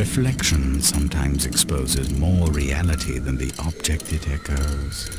Reflection sometimes exposes more reality than the object it echoes.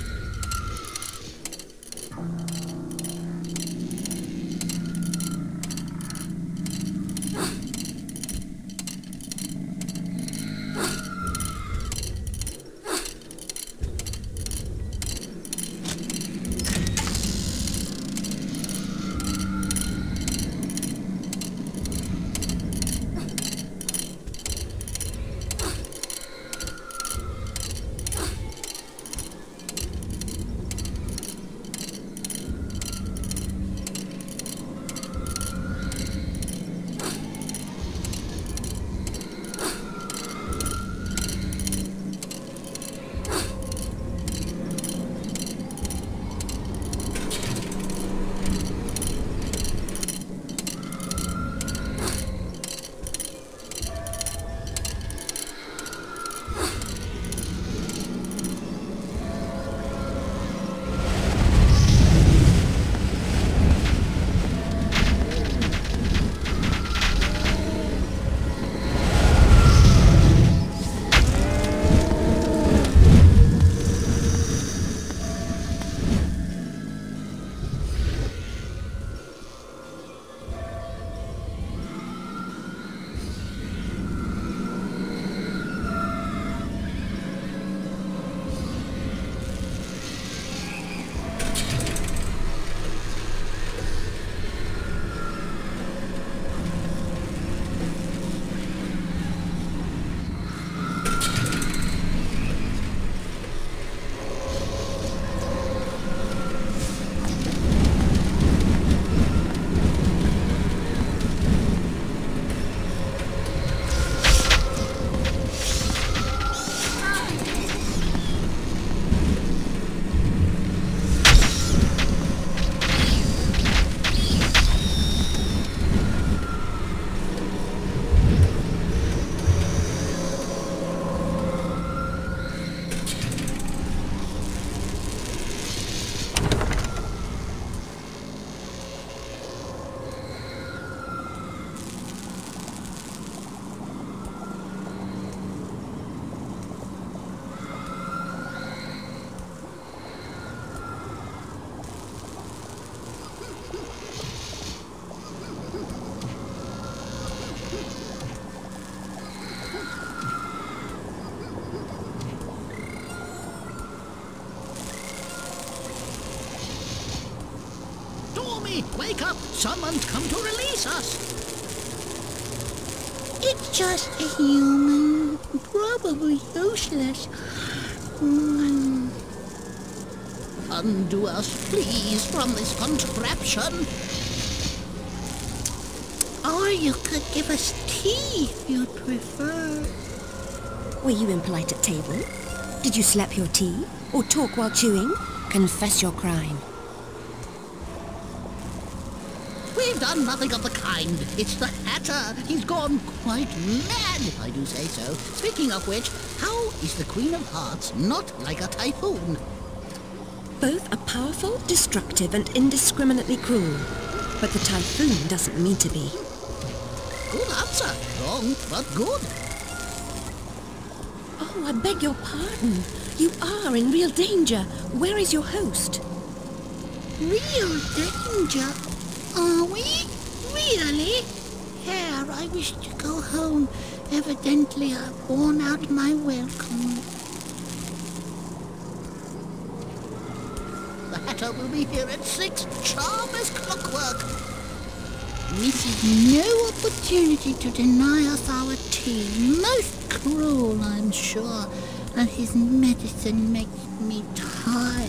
Wake up! Someone's come to release us! It's just a human. Probably useless. Undo us, please, from this contraption. Or you could give us tea if you'd prefer. Were you impolite at table? Did you slap your tea? Or talk while chewing? Confess your crime. Done nothing of the kind. It's the Hatter. He's gone quite mad, if I do say so. Speaking of which, how is the Queen of Hearts not like a typhoon? Both are powerful, destructive, and indiscriminately cruel. But the typhoon doesn't mean to be. Good answer. Wrong, but good. Oh, I beg your pardon. You are in real danger. Where is your host? Real danger? Are we? Really? Here, I wish to go home. Evidently, I've worn out my welcome. The Hatter will be here at 6, charm as clockwork. This is no opportunity to deny us our tea. Most cruel, I'm sure. And his medicine makes me tired.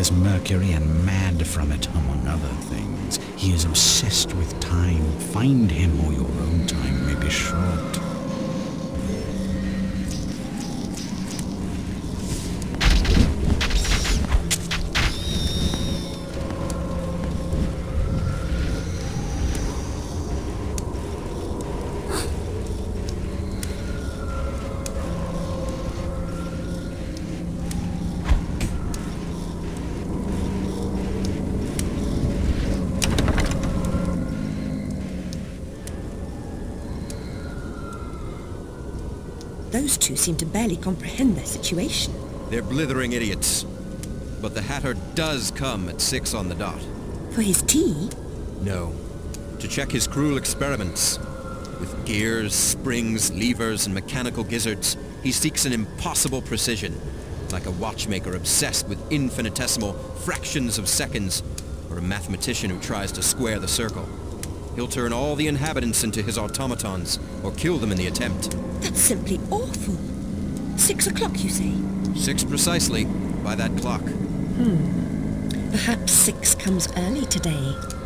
his mercury and mad from it, among other things. He is obsessed with time. Find him, or your own time may be short. Those two seem to barely comprehend their situation. They're blithering idiots. But the Hatter does come at 6 on the dot. For his tea? No. To check his cruel experiments. With gears, springs, levers, and mechanical gizzards, he seeks an impossible precision. Like a watchmaker obsessed with infinitesimal fractions of seconds, or a mathematician who tries to square the circle. He'll turn all the inhabitants into his automatons, or kill them in the attempt. That's simply awful. 6 o'clock, you say? 6 precisely, by that clock. Perhaps 6 comes early today.